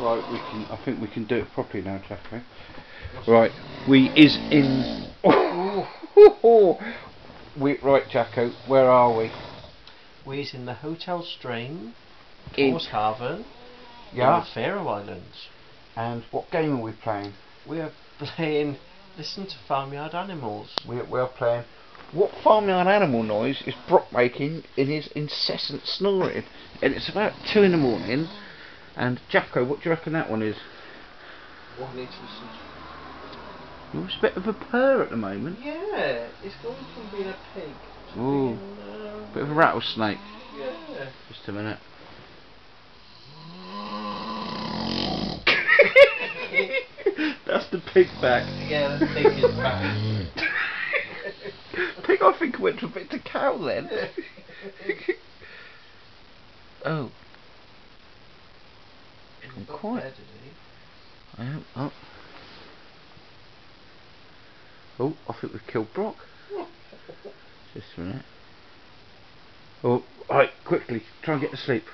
Right, we can. I think we can do it properly now, Jacko. Right, we is in. Right, Jacko. Where are we? We is in the Hotel Streym, Tórshavn, yeah, the Faroe Islands. And what game are we playing? We are playing. Listen to farmyard animals. We are playing. What farmyard animal noise is Brock making in his incessant snoring? And it's about 2 in the morning. And Jacko, what do you reckon that one is? One is. You're a bit of a purr at the moment. Yeah, it's going from being a pig to being a bit of a rattlesnake. Yeah. Just a minute. That's the pig back. Yeah, the pig is back. Pig, I think, went a bit to cow then. Oh. I'm quiet. I am up. Oh, I think we've killed Brock. Just a minute. Oh, alright, quickly, try and get to sleep.